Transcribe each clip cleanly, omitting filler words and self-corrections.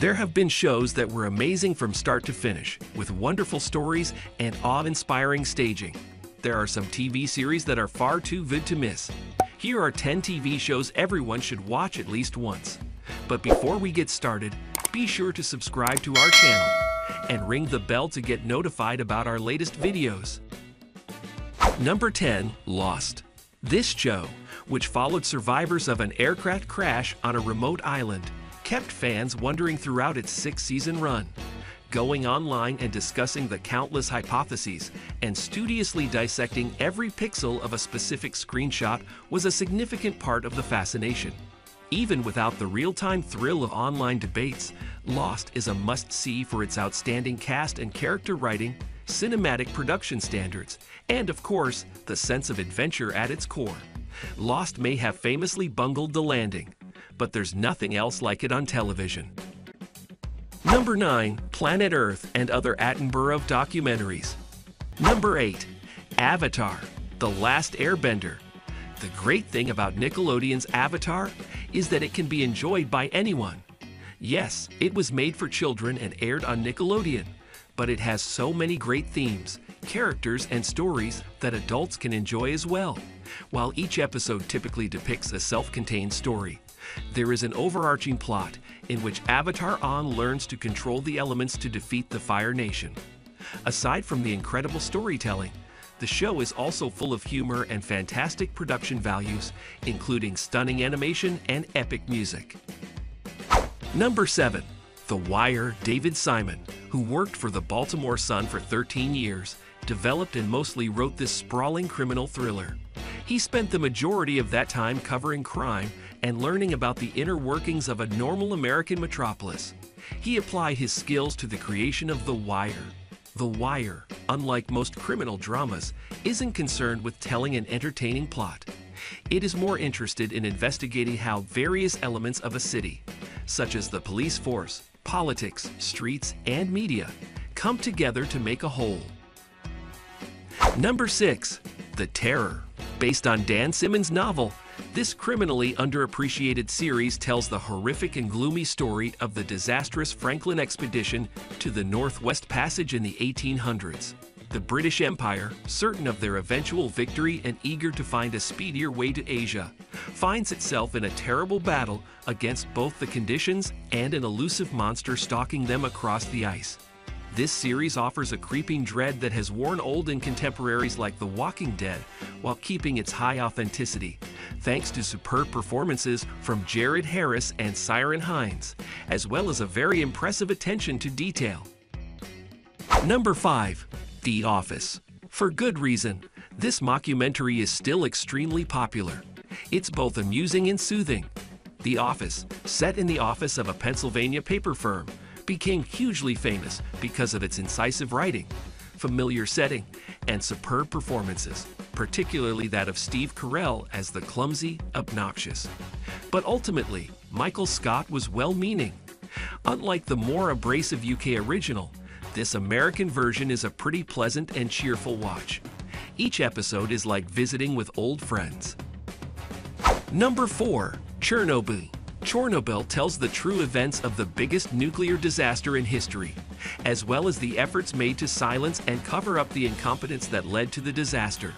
There have been shows that were amazing from start to finish, with wonderful stories and awe-inspiring staging. There are some TV series that are far too good to miss. Here are 10 TV shows everyone should watch at least once. But before we get started, be sure to subscribe to our channel and ring the bell to get notified about our latest videos. Number 10. Lost. This show, which followed survivors of an aircraft crash on a remote island, kept fans wondering throughout its 6-season run, going online and discussing the countless hypotheses and studiously dissecting every pixel of a specific screenshot was a significant part of the fascination. Even without the real-time thrill of online debates, Lost is a must-see for its outstanding cast and character writing, cinematic production standards, and of course, the sense of adventure at its core. Lost may have famously bungled the landing, but there's nothing else like it on television. Number 9. Planet Earth and Other Attenborough Documentaries. Number 8. Avatar: The Last Airbender. The great thing about Nickelodeon's Avatar is that it can be enjoyed by anyone. Yes, it was made for children and aired on Nickelodeon, but it has so many great themes, characters, and stories that adults can enjoy as well. While each episode typically depicts a self-contained story, there is an overarching plot in which Avatar Aang learns to control the elements to defeat the Fire Nation. Aside from the incredible storytelling, the show is also full of humor and fantastic production values, including stunning animation and epic music. Number 7. The Wire. David Simon, who worked for the Baltimore Sun for 13 years, developed and mostly wrote this sprawling criminal thriller. He spent the majority of that time covering crime and learning about the inner workings of a normal American metropolis. He applied his skills to the creation of The Wire. The Wire, unlike most criminal dramas, isn't concerned with telling an entertaining plot. It is more interested in investigating how various elements of a city, such as the police force, politics, streets, and media, come together to make a whole. Number 6. The Terror. Based on Dan Simmons' novel, this criminally underappreciated series tells the horrific and gloomy story of the disastrous Franklin expedition to the Northwest Passage in the 1800s. The British Empire, certain of their eventual victory and eager to find a speedier way to Asia, finds itself in a terrible battle against both the conditions and an elusive monster stalking them across the ice. This series offers a creeping dread that has worn old in contemporaries like The Walking Dead, while keeping its high authenticity, thanks to superb performances from Jared Harris and Siren Hines, as well as a very impressive attention to detail. Number 5. The Office. For good reason, this mockumentary is still extremely popular. It's both amusing and soothing. The Office, set in the office of a Pennsylvania paper firm, became hugely famous because of its incisive writing, familiar setting, and superb performances, particularly that of Steve Carell as the clumsy, obnoxious, but ultimately, Michael Scott was well-meaning. Unlike the more abrasive UK original, this American version is a pretty pleasant and cheerful watch. Each episode is like visiting with old friends. Number 4. Chernobyl. Chernobyl tells the true events of the biggest nuclear disaster in history, as well as the efforts made to silence and cover up the incompetence that led to the disaster.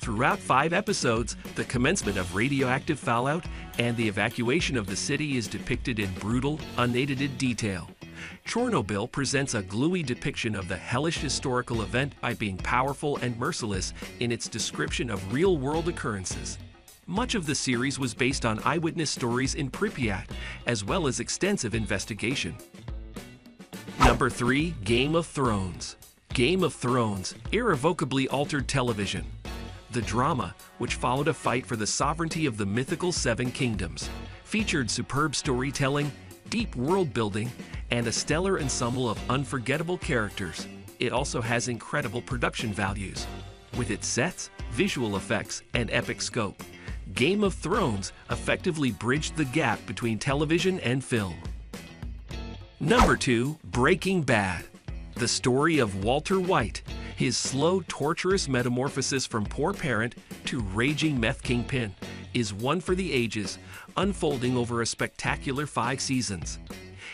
Throughout 5 episodes, the commencement of radioactive fallout and the evacuation of the city is depicted in brutal, unedited detail. Chernobyl presents a gluey depiction of the hellish historical event by being powerful and merciless in its description of real-world occurrences. Much of the series was based on eyewitness stories in Pripyat, as well as extensive investigation. Number 3. Game of Thrones. Game of Thrones irrevocably altered television. The drama, which followed a fight for the sovereignty of the mythical Seven Kingdoms, featured superb storytelling, deep world-building, and a stellar ensemble of unforgettable characters. It also has incredible production values, with its sets, visual effects, and epic scope. Game of Thrones effectively bridged the gap between television and film. Number 2. Breaking Bad. The story of Walter White, his slow, torturous metamorphosis from poor parent to raging meth kingpin, is one for the ages, unfolding over a spectacular 5 seasons.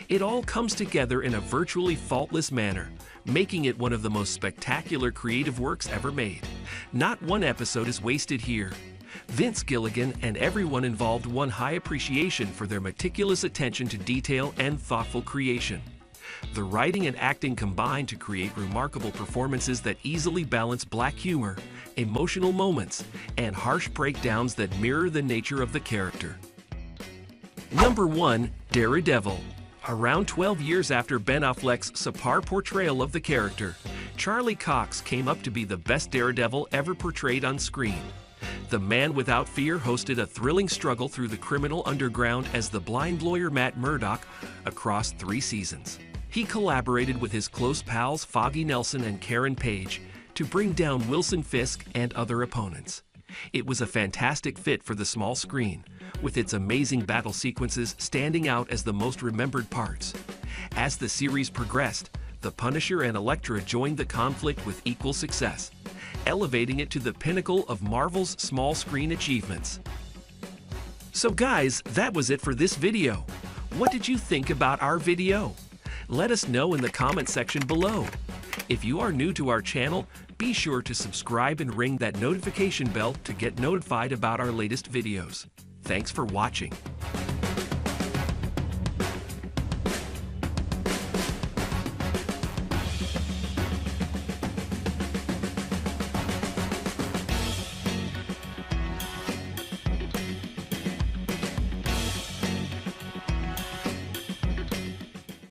It all comes together in a virtually faultless manner, making it one of the most spectacular creative works ever made. Not one episode is wasted here. Vince Gilligan and everyone involved won high appreciation for their meticulous attention to detail and thoughtful creation. The writing and acting combined to create remarkable performances that easily balance black humor, emotional moments, and harsh breakdowns that mirror the nature of the character. Number 1. Daredevil. Around 12 years after Ben Affleck's subpar portrayal of the character, Charlie Cox came up to be the best Daredevil ever portrayed on screen. The Man Without Fear hosted a thrilling struggle through the criminal underground as the blind lawyer Matt Murdock across 3 seasons. He collaborated with his close pals Foggy Nelson and Karen Page to bring down Wilson Fisk and other opponents. It was a fantastic fit for the small screen, with its amazing battle sequences standing out as the most remembered parts. As the series progressed, the Punisher and Elektra joined the conflict with equal success, elevating it to the pinnacle of Marvel's small screen achievements. So guys, that was it for this video. What did you think about our video? Let us know in the comment section below. If you are new to our channel, be sure to subscribe and ring that notification bell to get notified about our latest videos. Thanks for watching.